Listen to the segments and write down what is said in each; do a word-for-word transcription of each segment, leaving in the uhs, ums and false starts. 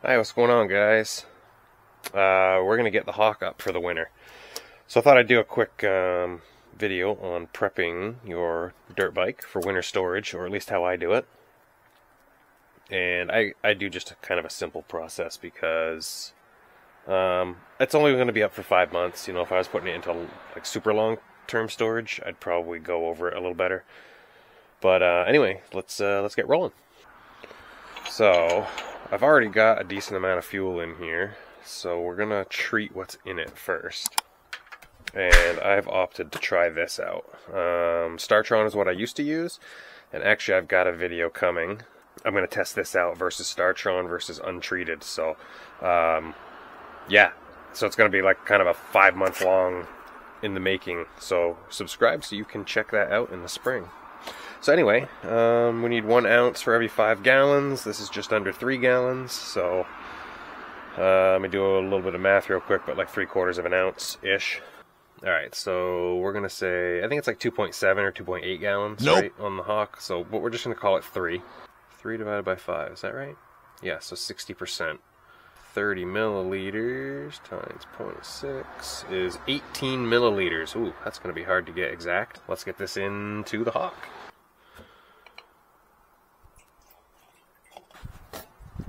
Hi, what's going on, guys? Uh, we're gonna get the Hawk up for the winter, so I thought I'd do a quick um, video on prepping your dirt bike for winter storage, or at least how I do it. And I, I do just a kind of a simple process because um, it's only gonna be up for five months. You know, if I was putting it into like super long-term storage, I'd probably go over it a little better. But uh, anyway, let's uh, let's get rolling. So I've already got a decent amount of fuel in here, so we're gonna treat what's in it first. And I've opted to try this out. Um, Startron is what I used to use, and actually I've got a video coming. I'm gonna test this out versus Startron versus untreated. So um, yeah, so it's gonna be like kind of a five month long in the making. So subscribe so you can check that out in the spring. So anyway, um, we need one ounce for every five gallons. This is just under three gallons, so uh, let me do a little bit of math real quick, but like three quarters of an ounce-ish. All right, so we're going to say, I think it's like two point seven or two point eight gallons, nope. Right, on the Hawk, so but we're just going to call it three. three divided by five, is that right? Yeah, so sixty percent. thirty milliliters times zero point six is eighteen milliliters. Ooh, that's going to be hard to get exact. Let's get this into the Hawk.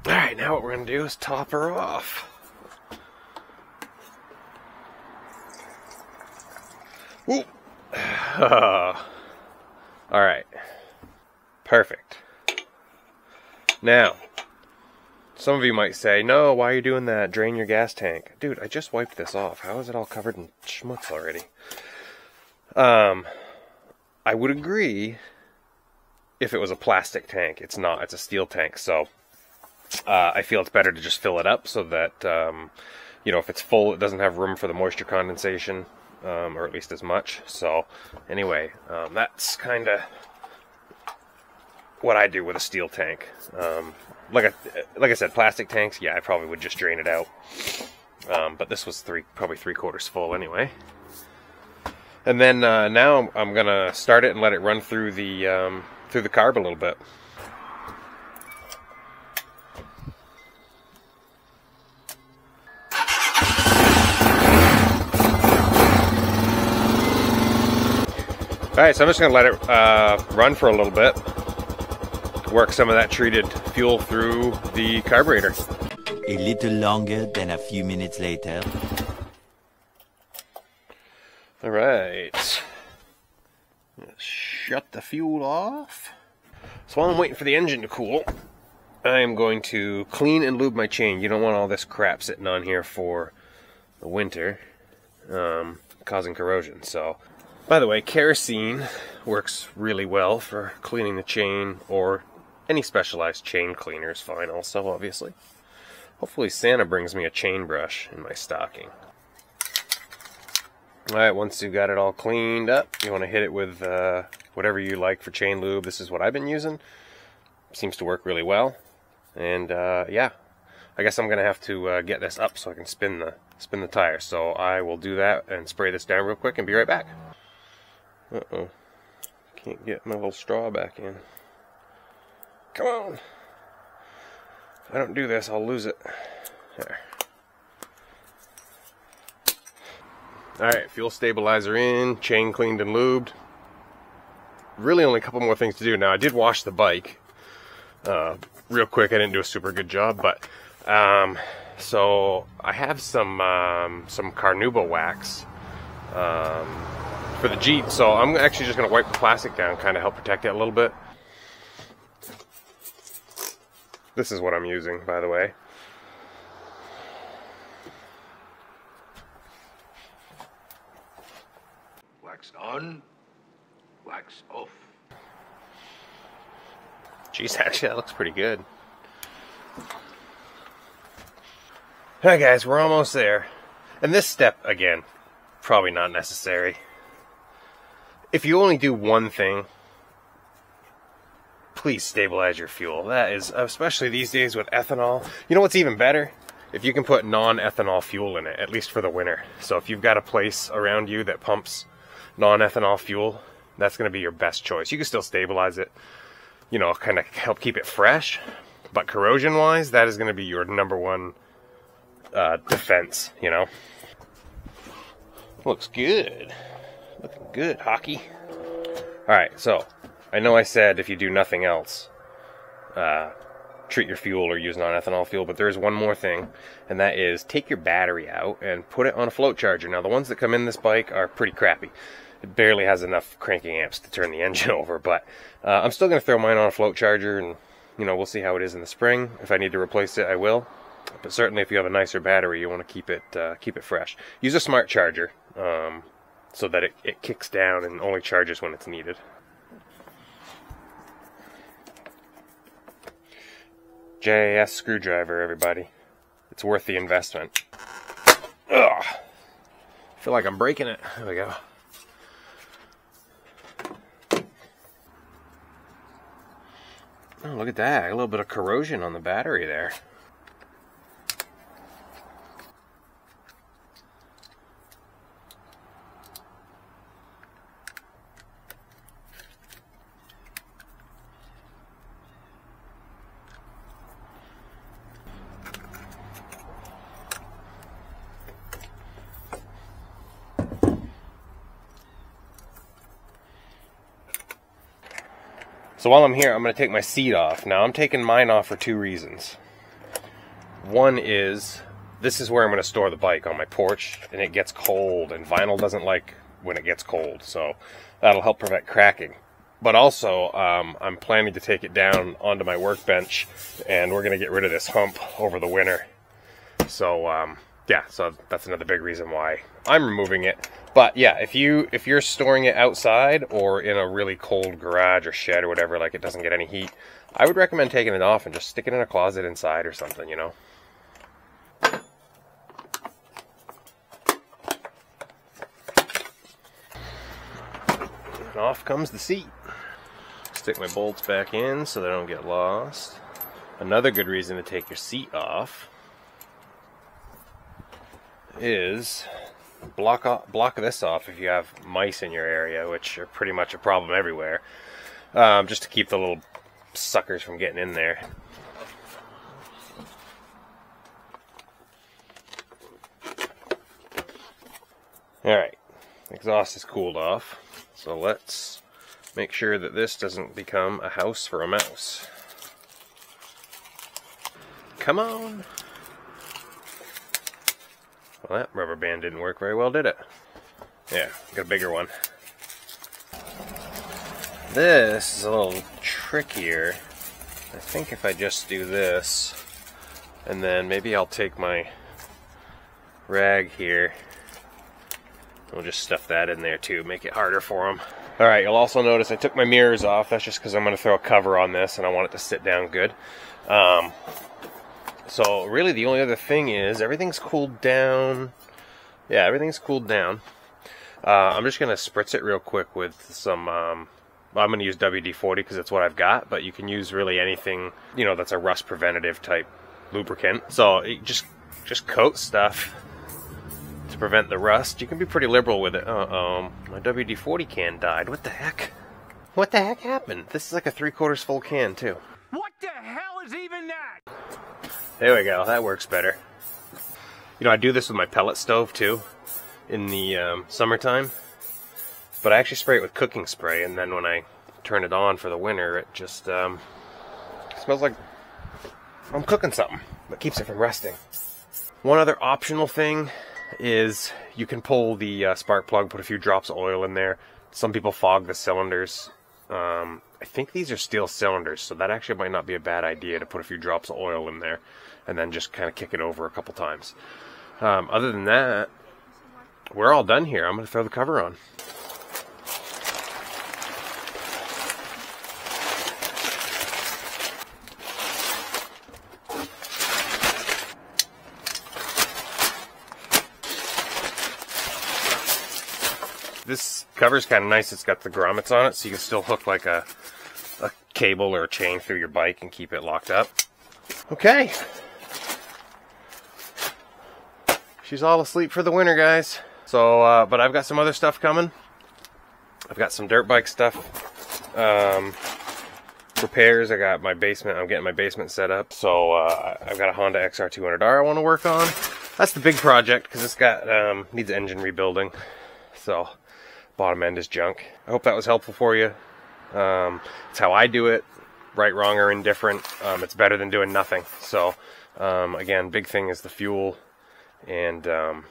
Alright, now what we're going to do is top her off. Ooh! Alright. Perfect. Now, some of you might say, no, why are you doing that? Drain your gas tank. Dude, I just wiped this off. How is it all covered in schmutz already? Um, I would agree if it was a plastic tank. It's not. It's a steel tank, so uh, I feel it's better to just fill it up so that, um, you know, if it's full, it doesn't have room for the moisture condensation, um, or at least as much. So anyway, um, that's kind of what I do with a steel tank. Um, like I, like I said, plastic tanks, yeah, I probably would just drain it out. Um, but this was three, probably three quarters full anyway. And then uh, now I'm, I'm gonna start it and let it run through the um, through the carb a little bit. All right, so I'm just gonna let it uh, run for a little bit. Work some of that treated fuel through the carburetor. A little longer than a few minutes later. All right. Let's shut the fuel off. So while I'm waiting for the engine to cool, I am going to clean and lube my chain. You don't want all this crap sitting on here for the winter, um, causing corrosion. So, by the way, kerosene works really well for cleaning the chain, or any specialized chain cleaner is fine also, obviously. Hopefully Santa brings me a chain brush in my stocking. Alright, once you've got it all cleaned up, you want to hit it with uh, whatever you like for chain lube. This is what I've been using. Seems to work really well. And uh, yeah, I guess I'm going to have to uh, get this up so I can spin the, spin the tire. So I will do that and spray this down real quick and be right back. Uh-oh. Can't get my little straw back in. Come on! If I don't do this, I'll lose it. There. Alright, fuel stabilizer in, chain cleaned and lubed. Really only a couple more things to do. Now, I did wash the bike uh, real quick. I didn't do a super good job, but um, so I have some um, some carnauba wax um, for the Jeep, so I'm actually just going to wipe the plastic down, kind of help protect it a little bit. This is what I'm using, by the way. Wax on, wax off. Jeez, actually that looks pretty good. Hi guys, we're almost there. And this step, again, probably not necessary. If you only do one thing, please stabilize your fuel. That is, especially these days with ethanol. You know what's even better? If you can put non-ethanol fuel in it, at least for the winter. So if you've got a place around you that pumps non-ethanol fuel, that's going to be your best choice. You can still stabilize it, you know, kind of help keep it fresh, But corrosion-wise, that is going to be your number one uh, defense, you know? Looks good. Looking good, hockey. Alright, so, I know I said if you do nothing else, uh, treat your fuel or use non-ethanol fuel, but there is one more thing, and that is take your battery out and put it on a float charger. Now, the ones that come in this bike are pretty crappy. It barely has enough cranking amps to turn the engine over, but uh, I'm still going to throw mine on a float charger, and, you know, we'll see how it is in the spring. If I need to replace it, I will. But certainly if you have a nicer battery, you want to keep it uh, keep it fresh. Use a smart charger um, so that it, it kicks down and only charges when it's needed. J I S screwdriver, everybody. It's worth the investment. Ugh. I feel like I'm breaking it. There we go. Oh, look at that. A little bit of corrosion on the battery there. So while I'm here, I'm going to take my seat off. Now, I'm taking mine off for two reasons. One is, this is where I'm going to store the bike, on my porch, and it gets cold, and vinyl doesn't like when it gets cold, so that'll help prevent cracking. But also, um, I'm planning to take it down onto my workbench, and we're going to get rid of this hump over the winter. So, um, yeah, so that's another big reason why I'm removing it. But yeah, if you if you're storing it outside or in a really cold garage or shed or whatever, like it doesn't get any heat, I would recommend taking it off and just stick it in a closet inside or something, you know. And off comes the seat. Stick my bolts back in so they don't get lost. Another good reason to take your seat off is block off, block this off if you have mice in your area, which are pretty much a problem everywhere, um, just to keep the little suckers from getting in there. Alright, exhaust is cooled off, so let's make sure that this doesn't become a house for a mouse. Come on! Well, that rubber band didn't work very well, did it? Yeah, got a bigger one. This is a little trickier. I think if I just do this, and then maybe I'll take my rag here, we'll just stuff that in there too, make it harder for them. Alright, you'll also notice I took my mirrors off. That's just because I'm going to throw a cover on this, and I want it to sit down good. Um... So really the only other thing is everything's cooled down. Yeah, everything's cooled down. Uh, I'm just going to spritz it real quick with some, um, well, I'm going to use W D forty because it's what I've got, but you can use really anything, you know, that's a rust preventative type lubricant. So it just, just coat stuff to prevent the rust. You can be pretty liberal with it. Uh-oh, my W D forty can died. What the heck? What the heck happened? This is like a three quarters full can too. What the hell is even that? There we go, that works better. You know, I do this with my pellet stove too, in the um, summertime. But I actually spray it with cooking spray, and then when I turn it on for the winter, it just um, smells like I'm cooking something, but keeps it from rusting. One other optional thing is you can pull the uh, spark plug, put a few drops of oil in there. Some people fog the cylinders. Um, I think these are steel cylinders, so that actually might not be a bad idea to put a few drops of oil in there and then just kind of kick it over a couple times. Um, other than that, we're all done here. I'm going to throw the cover on. This cover's kind of nice. It's got the grommets on it, so you can still hook like a, a cable or a chain through your bike and keep it locked up. Okay. She's all asleep for the winter, guys. So, uh, but I've got some other stuff coming. I've got some dirt bike stuff. Um, repairs. I got my basement, I'm getting my basement set up. So uh, I've got a Honda X R two hundred R I want to work on. That's the big project because it's got, um, needs engine rebuilding. So bottom end is junk. I hope that was helpful for you. Um, it's how I do it, right, wrong, or indifferent. Um, it's better than doing nothing. So um, again, big thing is the fuel and um,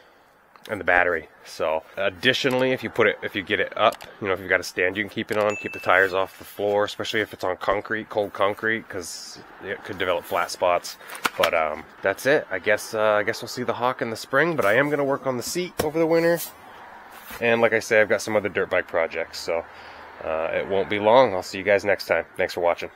and the battery. So additionally, if you put it, if you get it up, you know, if you've got a stand you can keep it on, keep the tires off the floor, especially if it's on concrete, cold concrete, because it could develop flat spots. But um, that's it. I guess uh, I guess we'll see the Hawk in the spring, but I am going to work on the seat over the winter. And like I say, I've got some other dirt bike projects, so uh, it won't be long. I'll see you guys next time. Thanks for watching.